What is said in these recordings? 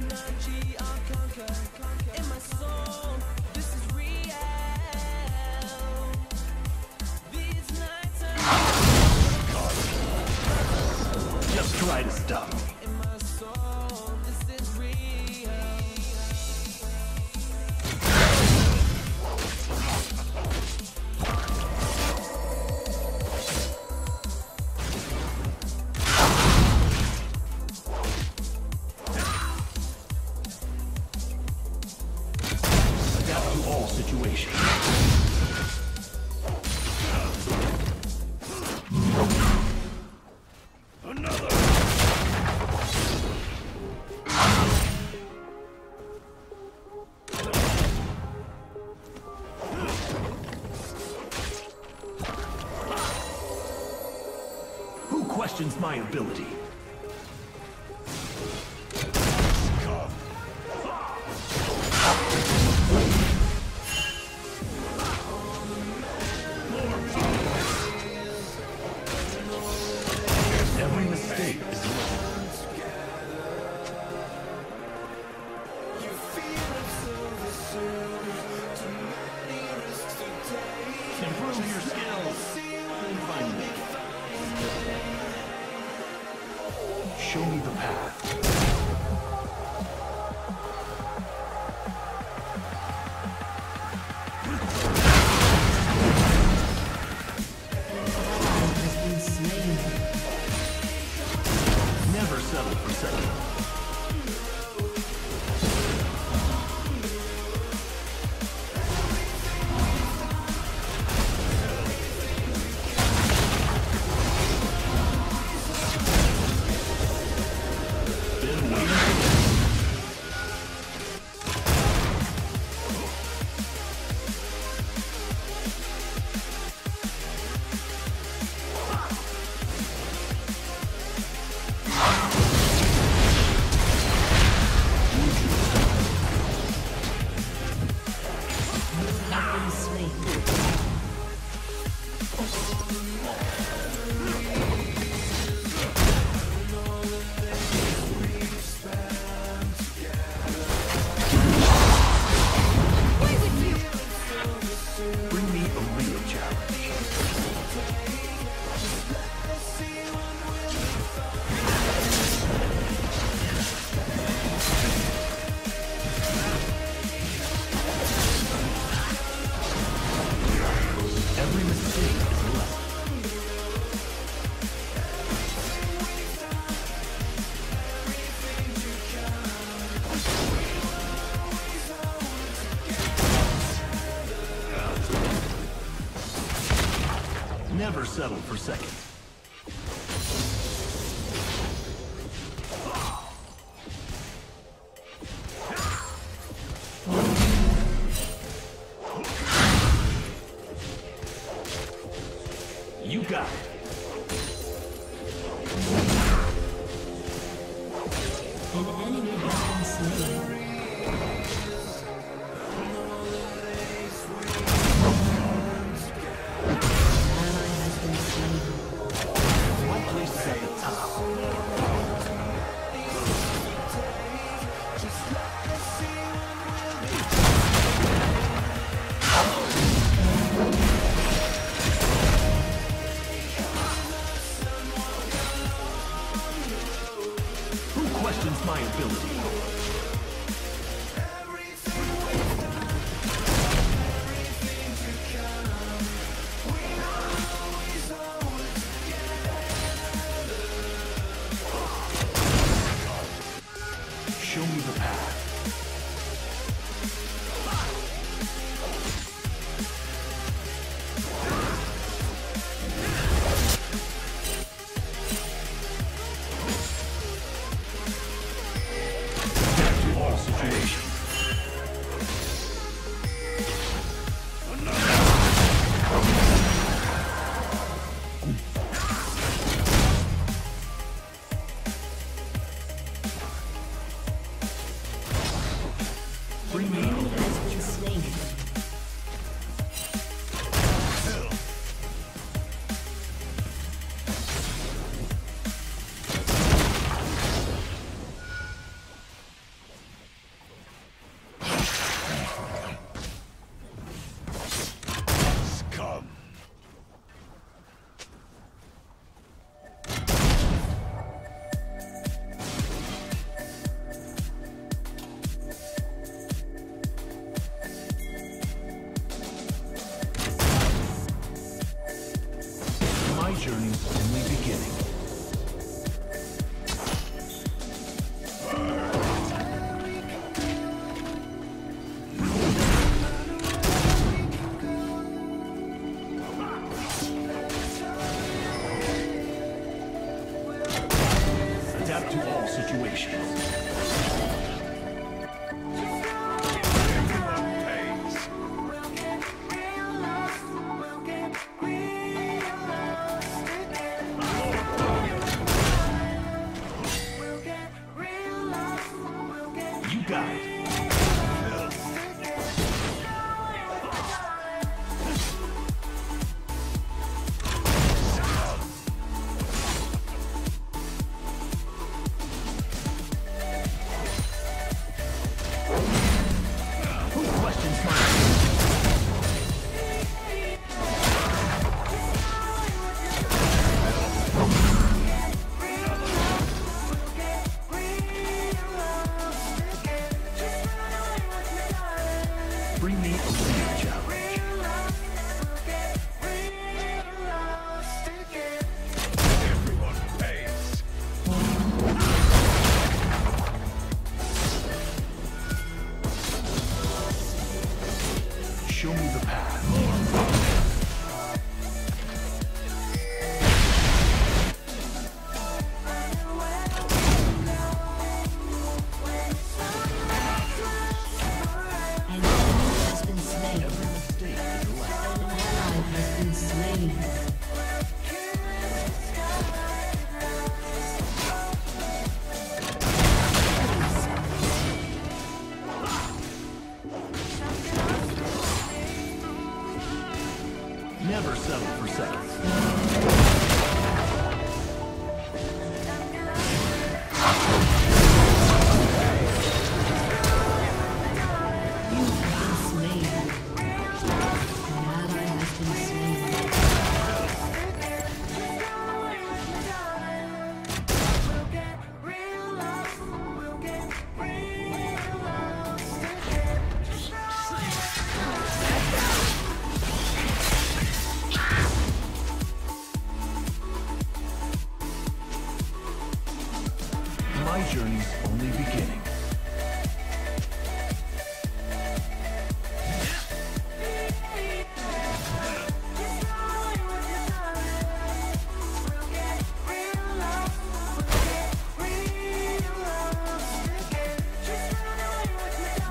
energy I'll conquer in my soul. This is real. These nights are just try to stop me. In my soul, this is situation. Another. Who questions my ability? Improve your skills and find me. Show me the path. Never settle for second. Never settle for second. You got it. An enemy has been slain. Questions my ability. Everything to come. We always, always together. Show me the path. situations. Never settle for seconds. Journey's only beginning.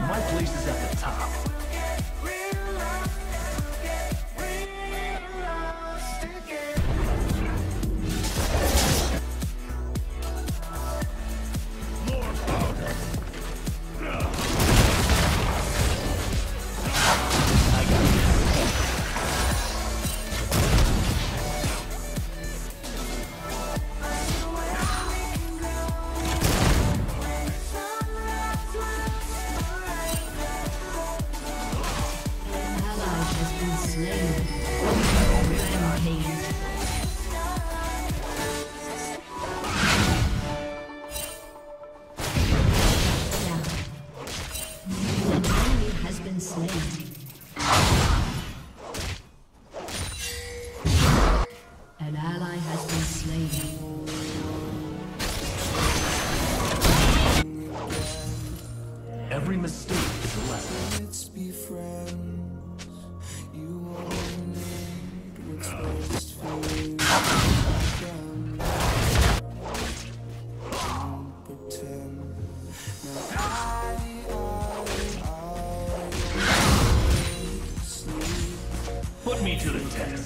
My place is at the top. Every mistake is a lesson. Let's be friends. You only need what's best for you. Put me to the test.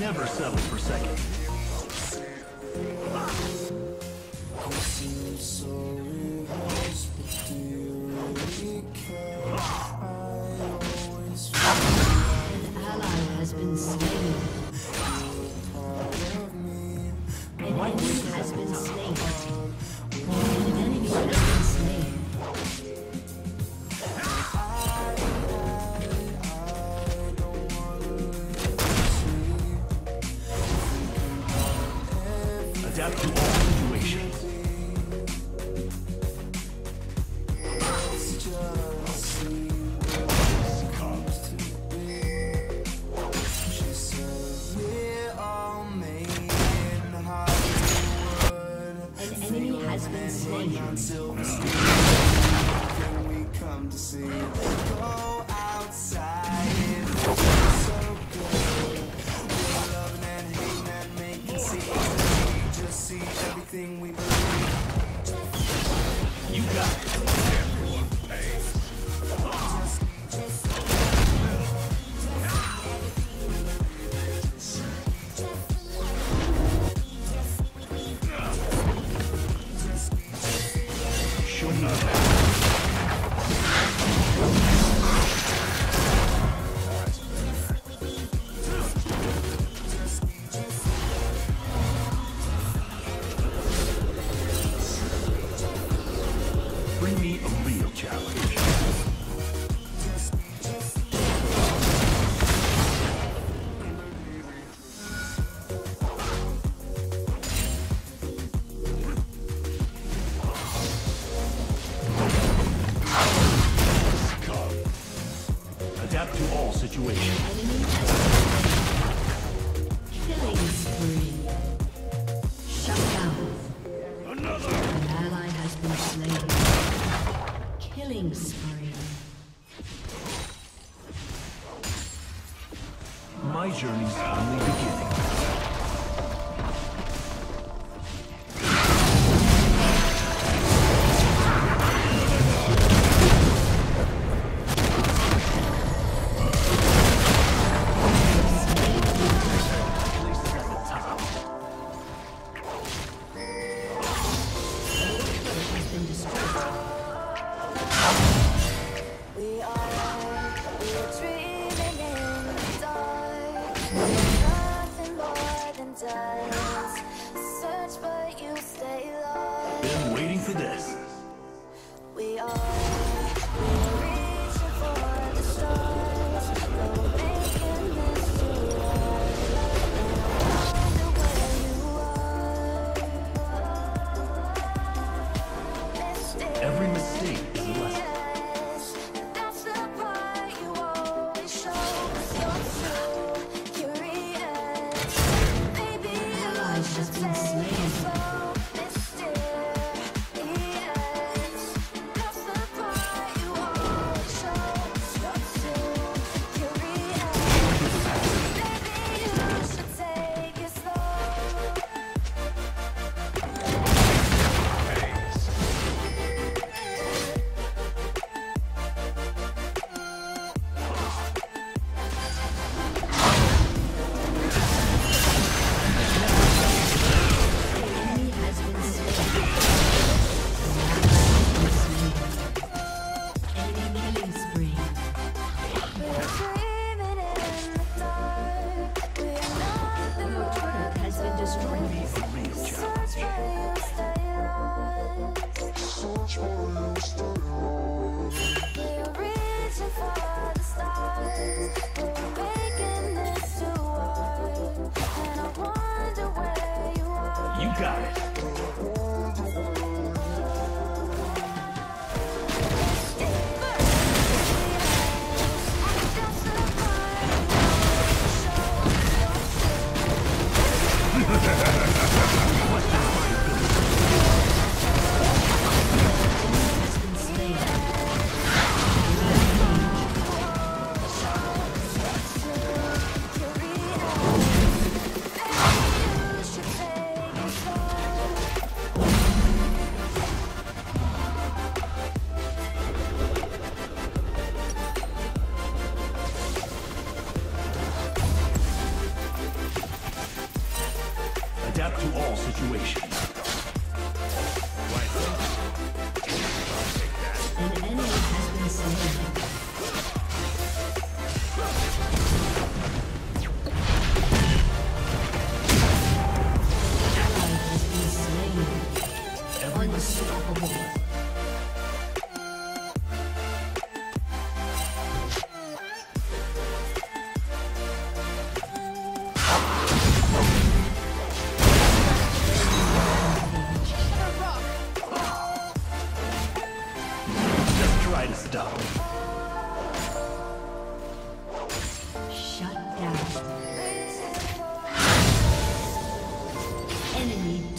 Never settle for seconds. An ally has been slain.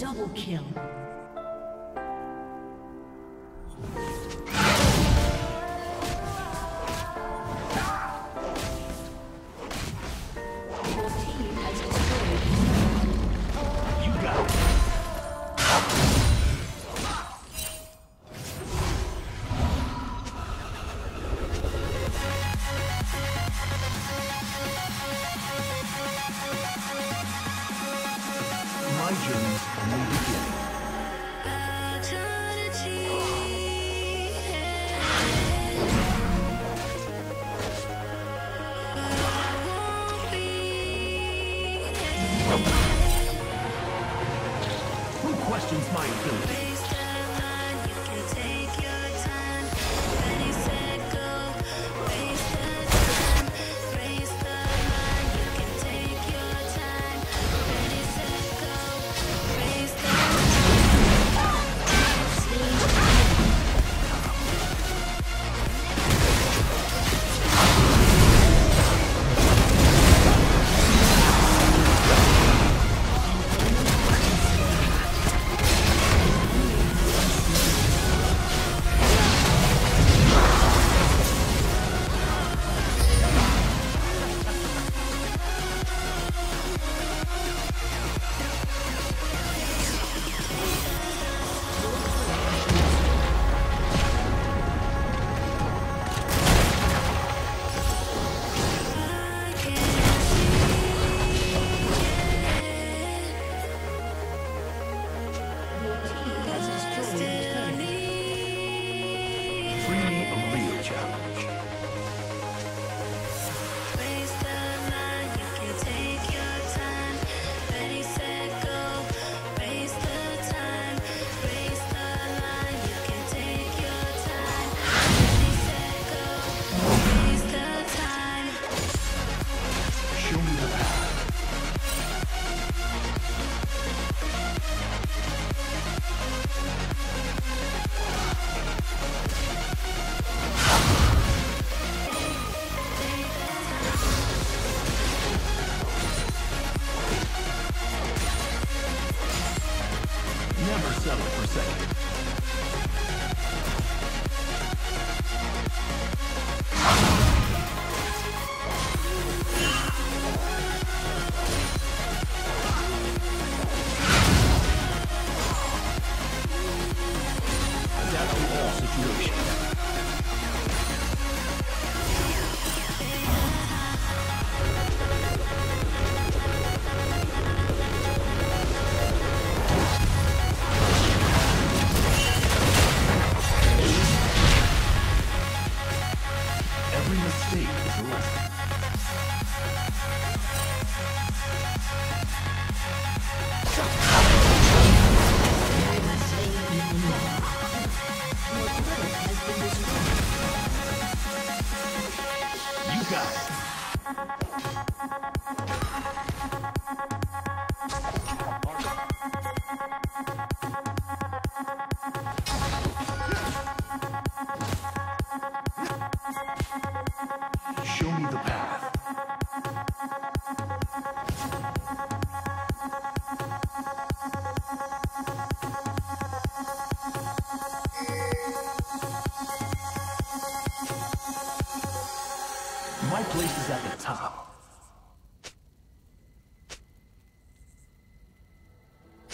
Double kill.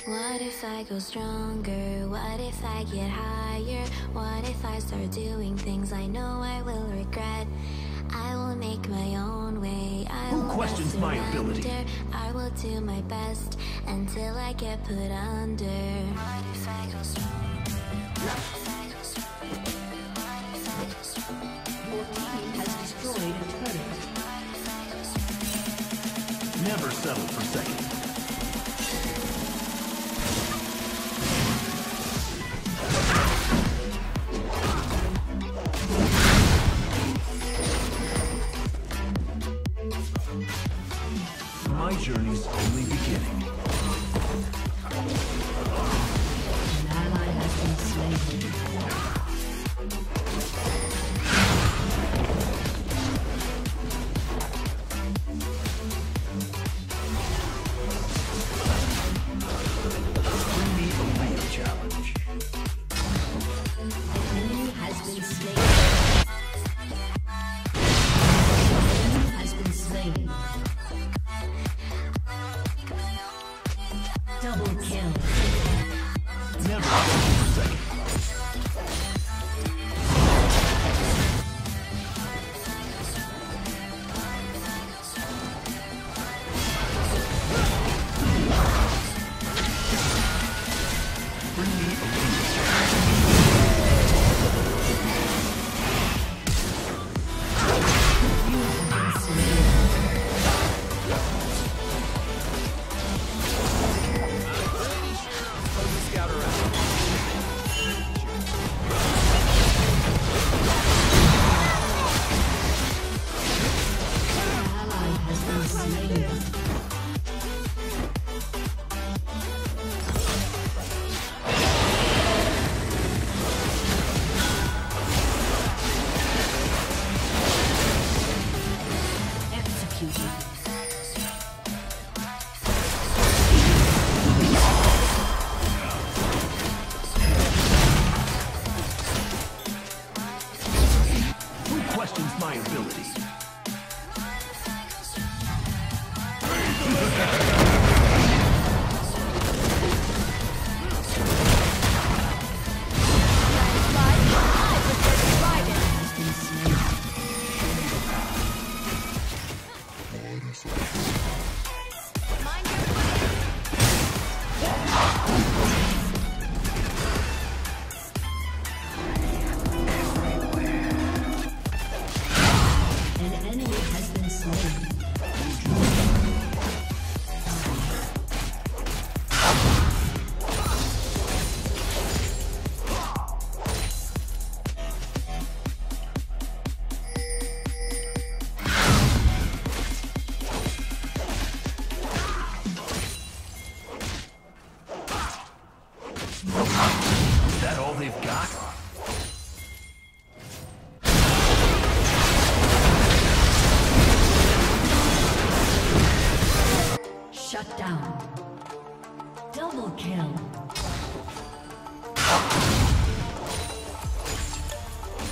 What if I go stronger? What if I get higher? What if I start doing things I know I will regret? I will make my own way. Who questions my ability? I will do my best until I get put under. What if I go stronger? What if I go stronger? What if I go stronger? Your team has destroyed a turret. Never settle for seconds. Journey's only beginning. An ally has been slain. Double kill. Never.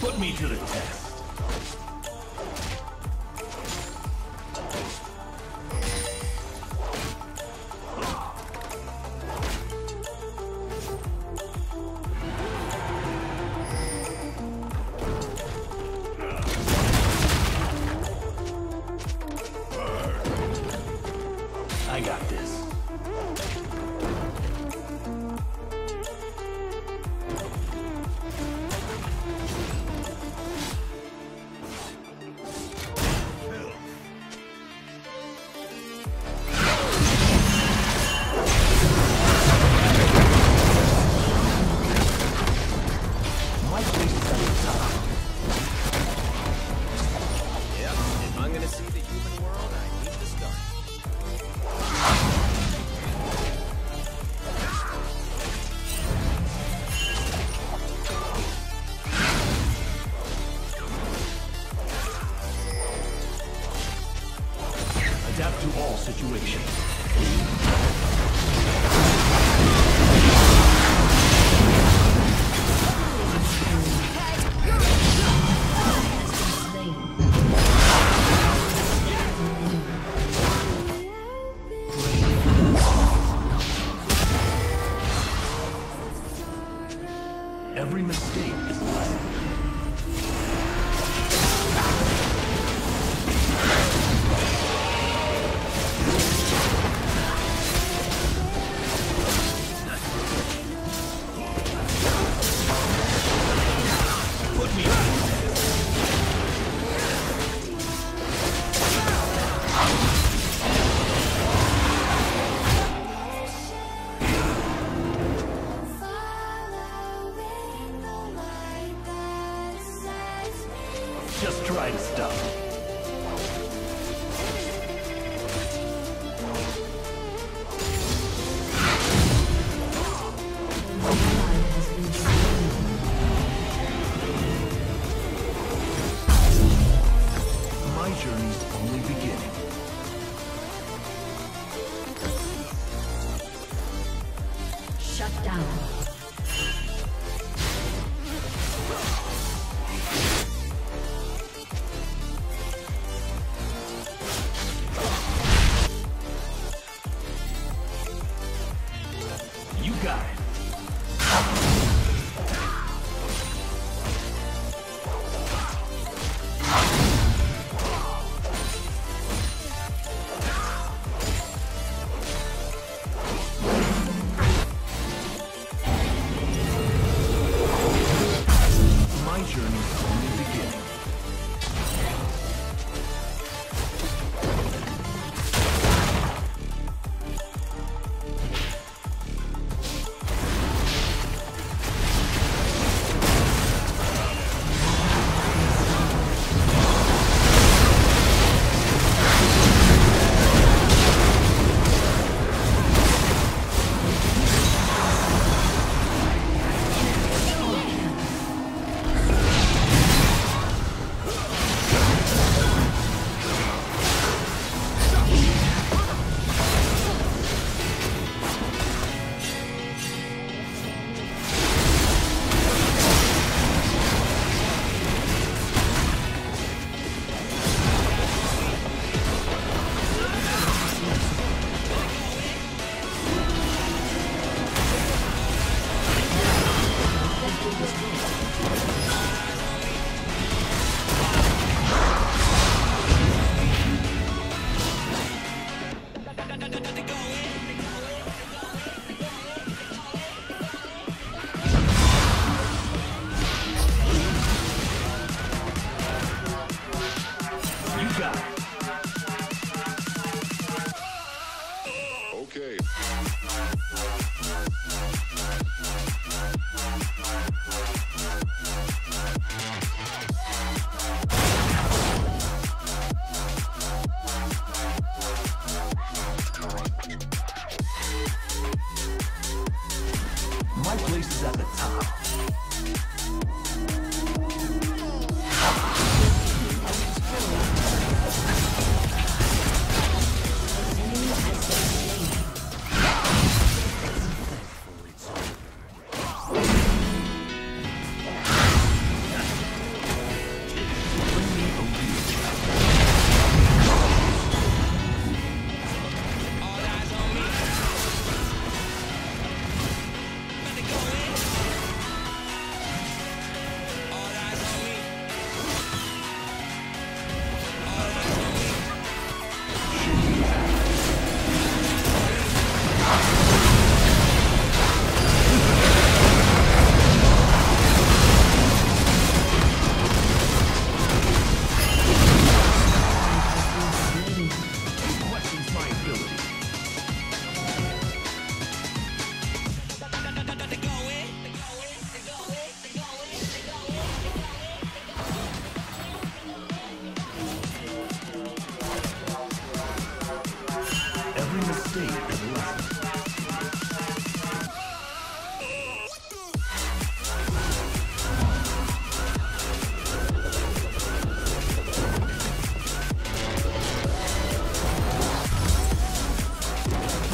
Put me to the test. I got this. Adapt to all situations. Just try to stop me. got it. My journey is only beginning. My place is at the top.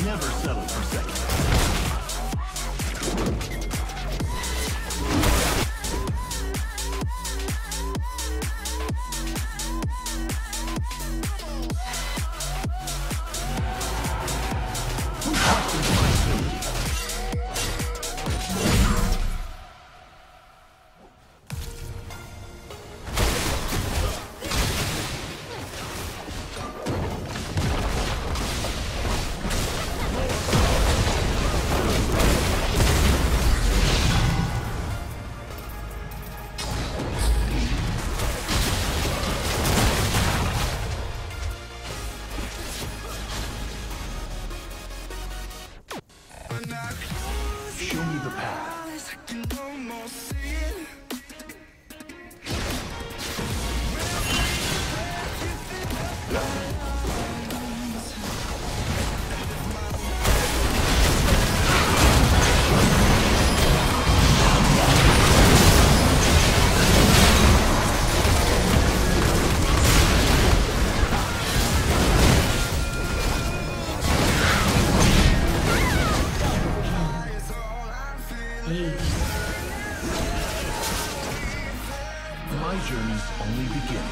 Never settle for seconds. Show me the path. I can almost see it. My journey's only beginning.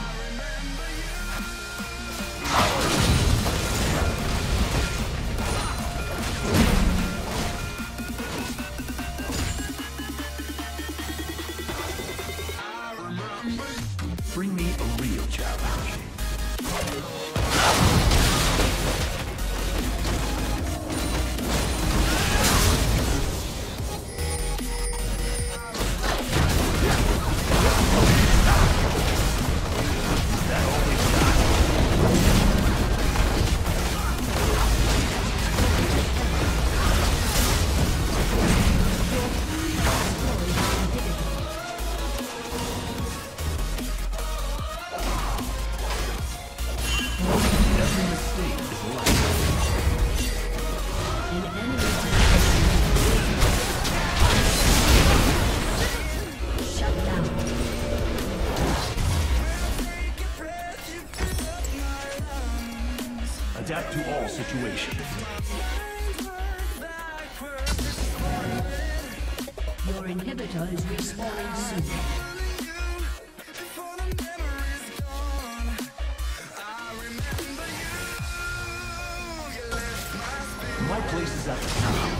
situation. Your inhibitor is respawning soon. My place is at the top.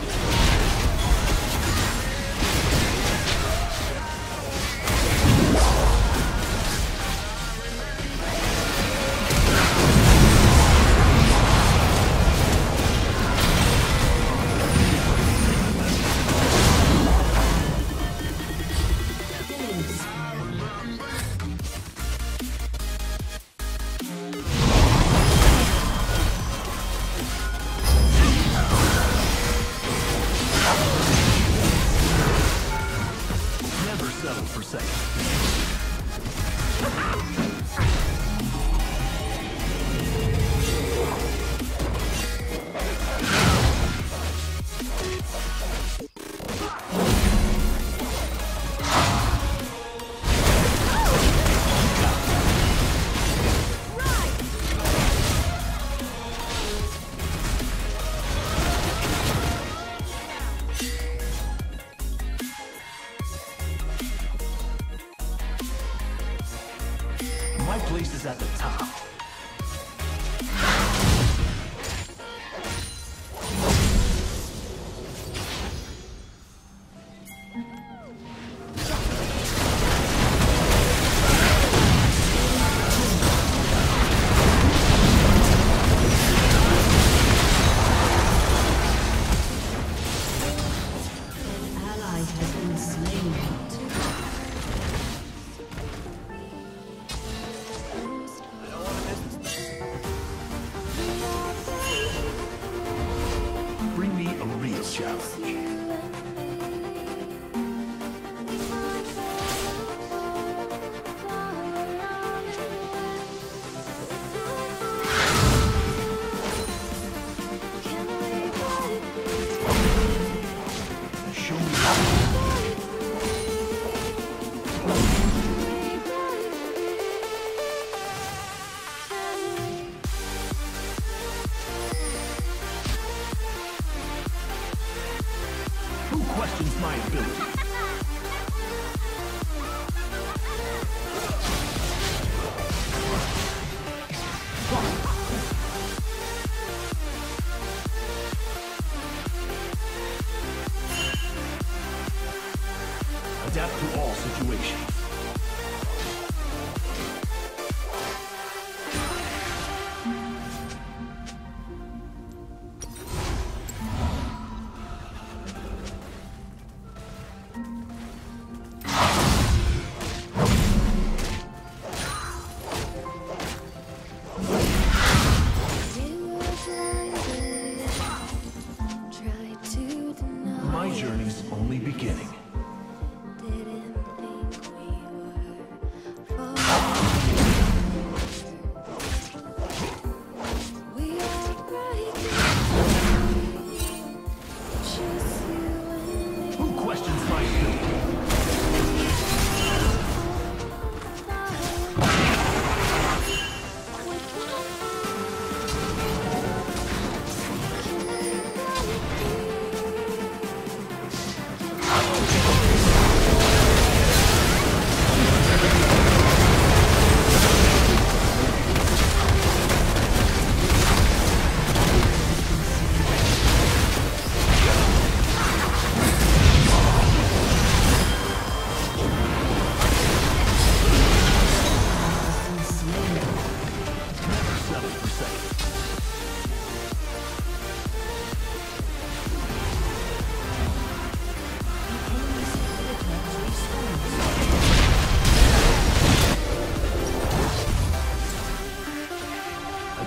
My place is at the top. Questions my ability. Adapt to all situations.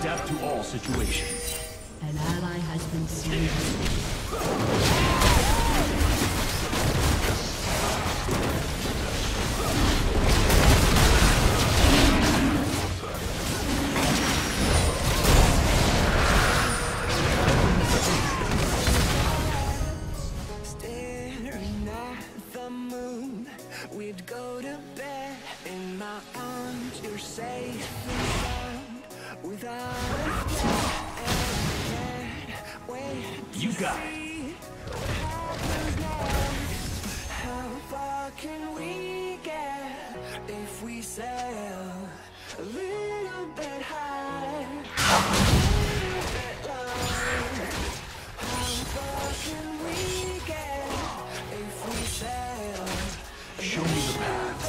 Adapt to all situations. An ally has been slain. You're safe and sound without a care. You got it. How far can we get if we sail a little bit high, a little bit low? How far can we get if we sail? Show me the path.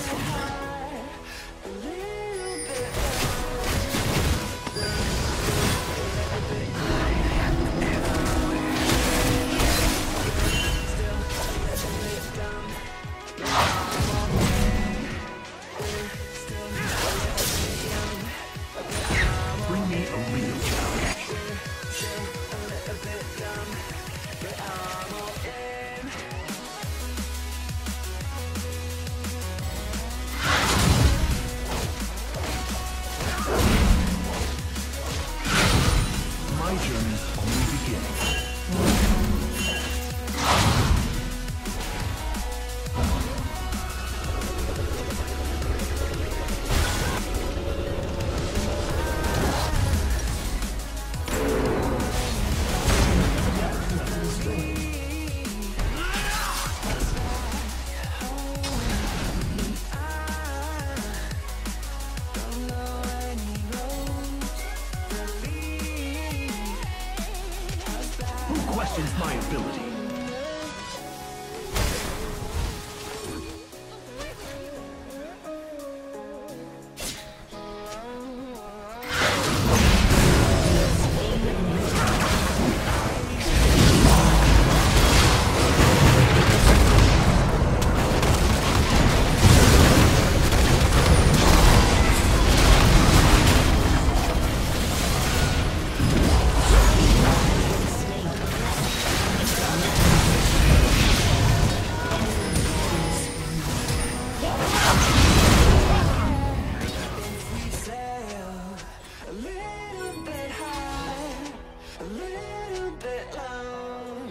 Questions my ability.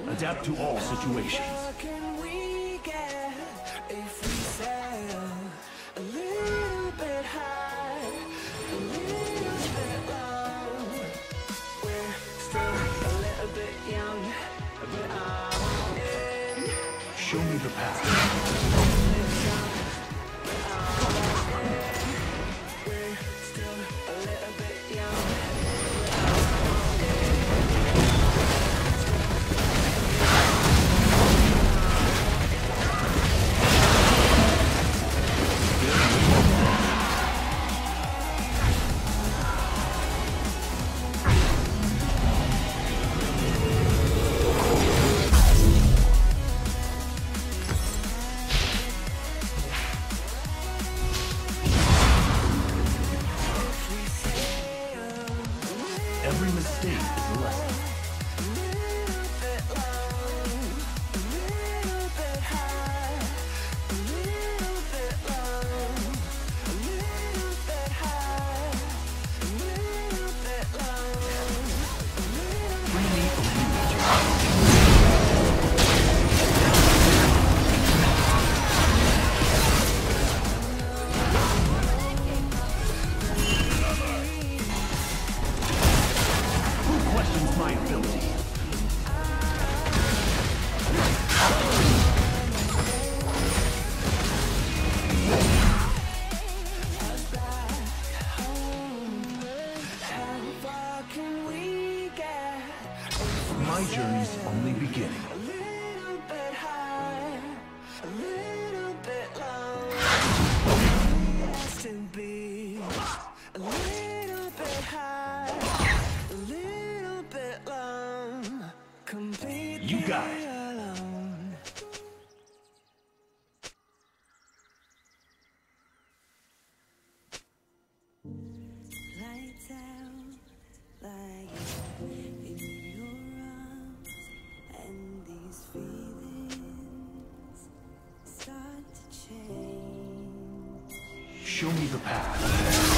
Adapt to all situations. Show me the path. Every mistake is a lesson. My journey's only beginning. A little bit high, a little bit low. Lost in beat. A little bit high, a little bit low. Complete. You got it. Lights out like. Show me the path.